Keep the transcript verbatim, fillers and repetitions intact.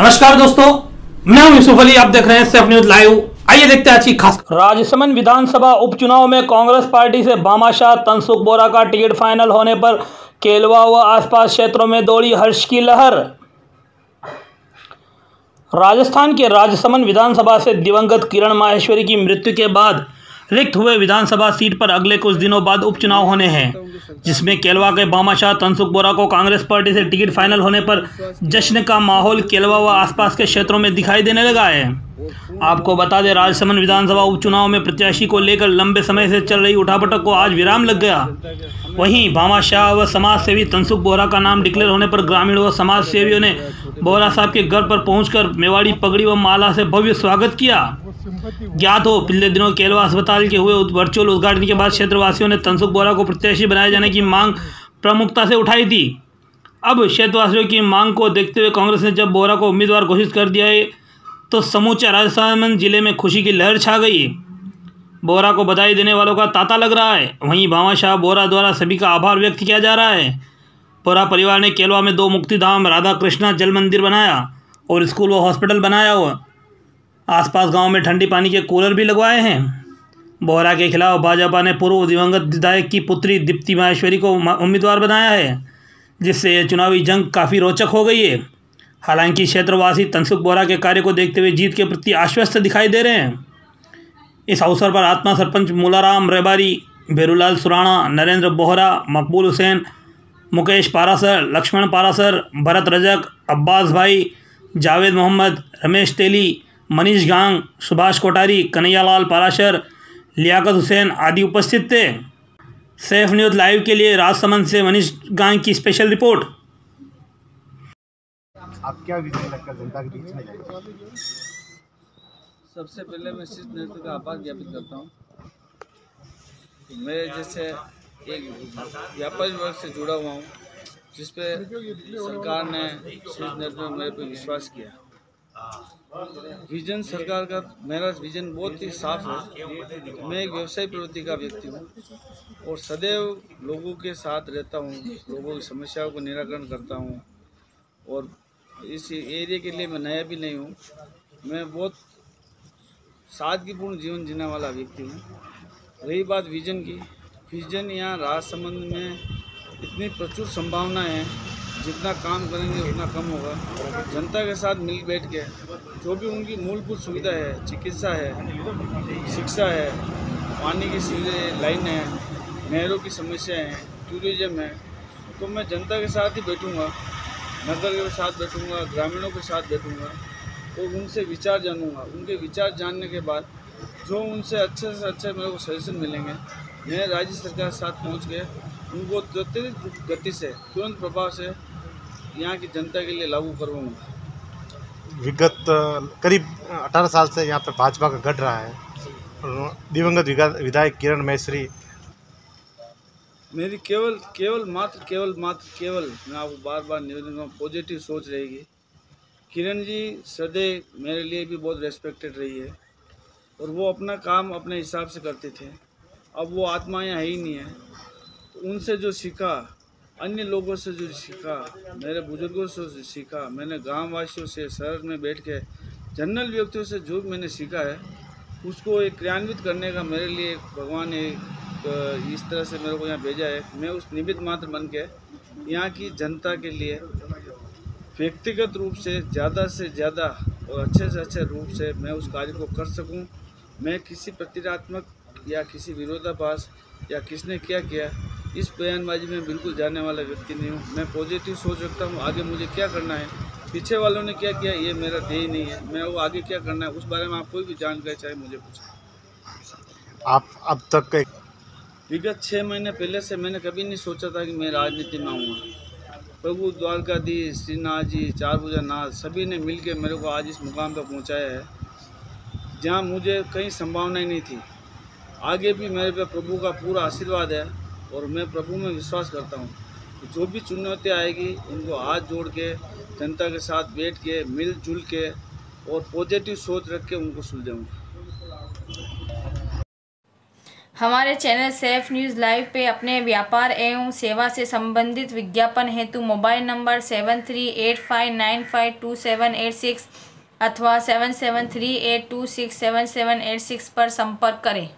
नमस्कार दोस्तों, मैं हूं युसुफ अली, आप देख रहे हैं सेफ न्यूज़ लाइव। आइए देखते हैं अच्छी खास। राजसमंद विधानसभा उपचुनाव में कांग्रेस पार्टी से भामाशाह तनसुख बोहरा का टिकट फाइनल होने पर केलवा व आसपास क्षेत्रों में दौड़ी हर्ष की लहर। राजस्थान के राजसमंद विधानसभा से दिवंगत किरण माहेश्वरी की मृत्यु के बाद रिक्त हुए विधानसभा सीट पर अगले कुछ दिनों बाद उपचुनाव होने हैं, जिसमें केलवा के भामाशाह तनसुख बोहरा को कांग्रेस पार्टी से टिकट फाइनल होने पर जश्न का माहौल केलवा व आसपास के क्षेत्रों में दिखाई देने लगा है। आपको बता दें, राजसमंद विधानसभा उपचुनाव में प्रत्याशी को लेकर लंबे समय से चल रही उठापटक को आज विराम लग गया। वहीं भामाशाह व समाज सेवी तनसुख बोहरा का नाम डिक्लेयर होने पर ग्रामीण व समाज सेवियों ने बोहरा साहब के घर पर पहुंचकर मेवाड़ी पगड़ी व माला से भव्य स्वागत किया। ज्ञात हो, पिछले दिनों केलवा अस्पताल के हुए वर्चुअल उद्घाटन के बाद क्षेत्रवासियों ने तनसुख बोहरा को प्रत्याशी बनाए जाने की मांग प्रमुखता से उठाई थी। अब क्षेत्रवासियों की मांग को देखते हुए कांग्रेस ने जब बोहरा को उम्मीदवार घोषित कर दिया है तो समूचे राजसमंद जिले में खुशी की लहर छा गई। बोहरा को बधाई देने वालों का तांता लग रहा है। वहीं भामाशाह बोहरा द्वारा सभी का आभार व्यक्त किया जा रहा है। बोहरा परिवार ने केलवा में दो मुक्तिधाम, राधा कृष्णा जल मंदिर बनाया और स्कूल व हॉस्पिटल बनाया हुआ आसपास गांव में ठंडी पानी के कूलर भी लगवाए हैं। बोहरा के खिलाफ भाजपा ने पूर्व दिवंगत विधायक की पुत्री दीप्ति माहेश्वरी को उम्मीदवार बनाया है, जिससे यह चुनावी जंग काफ़ी रोचक हो गई है। हालांकि क्षेत्रवासी तनसुख बोहरा के कार्य को देखते हुए जीत के प्रति आश्वस्त दिखाई दे रहे हैं। इस अवसर पर आत्मा सरपंच मूलाराम रेबारी, भेरूलाल सुराणा, नरेंद्र बोहरा, मकबूल हुसैन, मुकेश पाराशर, लक्ष्मण पाराशर, भरत रजक, अब्बास भाई, जावेद मोहम्मद, रमेश तेली, मनीष गांग, सुभाष कोठारी, कन्हैयालाल पाराशर, लियाकत हुसैन आदि उपस्थित थे। सेफ न्यूज़ लाइव के लिए राजसमंद से मनीष गांग की स्पेशल रिपोर्ट। आप क्या लगता है जनता के बीच में? सबसे पहले मैं शीर्ष नेतृत्व का आभार ज्ञापित करता हूँ। मैं जैसे एक व्यापारी वर्ग से जुड़ा हुआ हूँ, जिसपे सरकार ने शीर्ष नेतृत्व में मेरे पर विश्वास किया। विजन सरकार का, मेरा विजन बहुत ही साफ है। मैं एक व्यवसाय प्रवृत्ति का व्यक्ति हूँ और सदैव लोगों के साथ रहता हूँ, लोगों की समस्याओं को निराकरण करता हूँ और इस एरिया के लिए मैं नया भी नहीं हूँ। मैं बहुत सादगीपूर्ण जीवन जीने वाला व्यक्ति हूँ। रही बात विजन की, विजन यहाँ राजसमंद में इतनी प्रचुर संभावनाएं हैं, जितना काम करेंगे उतना कम होगा। जनता के साथ मिल बैठ के जो भी उनकी मूलभूत सुविधा है, चिकित्सा है, शिक्षा है, पानी की सीधे लाइन है, नहरों की समस्या है, टूरिज्म है, तो मैं जनता के साथ ही बैठूंगा, नगर के साथ बैठूंगा, ग्रामीणों के साथ बैठूंगा और उनसे विचार जानूंगा। उनके विचार जानने के बाद जो उनसे अच्छे से अच्छे मेरे को सजेशन मिलेंगे, मैं राज्य सरकार के साथ पहुँच के उनको त्वरित गति से, तुरंत प्रभाव से यहाँ की जनता के लिए लागू करवाऊँगा। विगत करीब अठारह साल से यहाँ पर भाजपा का गढ़ रहा है। दिवंगत विधायक किरण माहेश्वरी, मेरी केवल केवल मात्र केवल मात्र केवल मैं आपको बार बार निवेदन करूँ, पॉजिटिव सोच रहेगी। किरण जी सदैव मेरे लिए भी बहुत रेस्पेक्टेड रही है और वो अपना काम अपने हिसाब से करते थे। अब वो आत्मा यहाँ है ही नहीं है। तो उनसे जो सीखा, अन्य लोगों से जो सीखा, मेरे बुजुर्गों से सीखा, मैंने गाँव वासियों से, शहर में बैठ के जनरल व्यक्तियों से जो मैंने सीखा है, उसको एक क्रियान्वित करने का मेरे लिए भगवान ने इस तरह से मेरे को यहाँ भेजा है। मैं उस निमित्त मात्र बन के यहाँ की जनता के लिए व्यक्तिगत रूप से ज़्यादा से ज़्यादा और अच्छे से अच्छे रूप से मैं उस कार्य को कर सकूँ। मैं किसी प्रतिरात्मक या किसी विरोधाभास या किसने क्या किया इस बयानबाजी में बिल्कुल जाने वाला व्यक्ति नहीं हूँ। मैं पॉजिटिव सोच रखता हूँ, आगे मुझे क्या करना है, पीछे वालों ने क्या किया ये मेरा ध्येय नहीं है। मैं वो आगे क्या करना है उस बारे में आप कोई भी जानकारी चाहे मुझे पूछें। आप अब तक के विगत छः महीने पहले से मैंने कभी नहीं सोचा था कि मैं राजनीति में आऊँगा। प्रभु द्वारकाधीश, श्रीनाथ जी, चारभुजा नाथ सभी ने मिलकर मेरे को आज इस मुकाम पर पहुँचाया है, जहाँ मुझे कहीं संभावना ही नहीं थी। आगे भी मेरे पे प्रभु का पूरा आशीर्वाद है और मैं प्रभु में विश्वास करता हूँ कि जो भी चुनौतियाँ आएगी उनको हाथ जोड़ के, जनता के साथ बैठ के, मिलजुल के और पॉजिटिव सोच रख के उनको सुलझाऊँगा। हमारे चैनल सेफ न्यूज़ लाइव पे अपने व्यापार एवं सेवा से संबंधित विज्ञापन हेतु mobile number seven three eight five nine five two seven eight six अथवा seven seven three eight two six seven seven eight six पर संपर्क करें।